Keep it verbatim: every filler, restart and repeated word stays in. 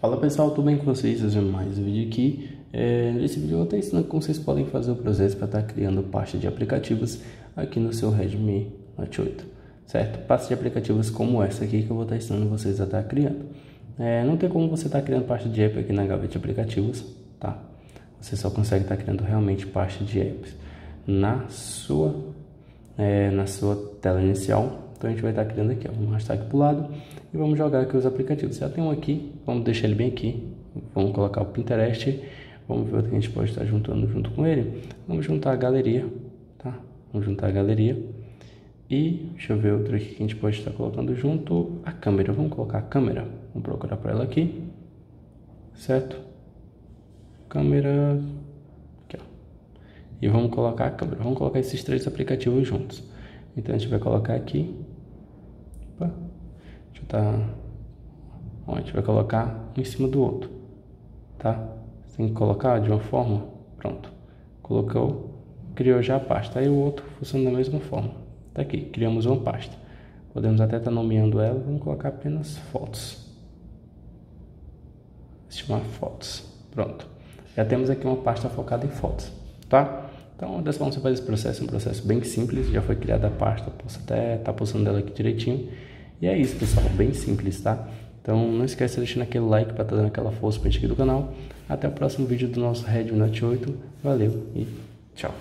Fala pessoal, tudo bem com vocês? Hoje mais um vídeo aqui. É, nesse vídeo eu vou estar ensinando como vocês podem fazer o processo para estar criando pasta de aplicativos aqui no seu Redmi Note oito, certo? Pasta de aplicativos como essa aqui que eu vou estar ensinando vocês a estar criando. É, não tem como você estar criando pasta de app aqui na gaveta de aplicativos, tá? Você só consegue estar criando realmente pasta de apps na sua, é, na sua tela inicial. Então a gente vai estar criando aqui, ó, um hashtag para o lado e vamos jogar aqui os aplicativos. Já tem um aqui, vamos deixar ele bem aqui, vamos colocar o Pinterest, vamos ver o que a gente pode estar juntando junto com ele. Vamos juntar a galeria, tá? Vamos juntar a galeria e deixa eu ver outro aqui que a gente pode estar colocando junto, a câmera. Vamos colocar a câmera, vamos procurar para ela aqui, certo? Câmera, aqui, ó. E vamos colocar a câmera, vamos colocar esses três aplicativos juntos. Então a gente vai colocar aqui. Opa. Deixa eu tá... Ó, a gente vai colocar um em cima do outro, tá? Você tem que colocar de uma forma, pronto. Colocou, criou já a pasta. Aí o outro funciona da mesma forma. Tá aqui, criamos uma pasta. Podemos até estar tá nomeando ela. Vamos colocar apenas fotos. Estimar fotos, pronto. Já temos aqui uma pasta focada em fotos, tá? Então, dessa forma você faz esse processo, um processo bem simples, já foi criada a pasta, posso até estar postando dela aqui direitinho. E é isso, pessoal, bem simples, tá? Então, não esquece de deixar aquele like para estar dando aquela força para a gente aqui do canal. Até o próximo vídeo do nosso Redmi Note oito, valeu e tchau!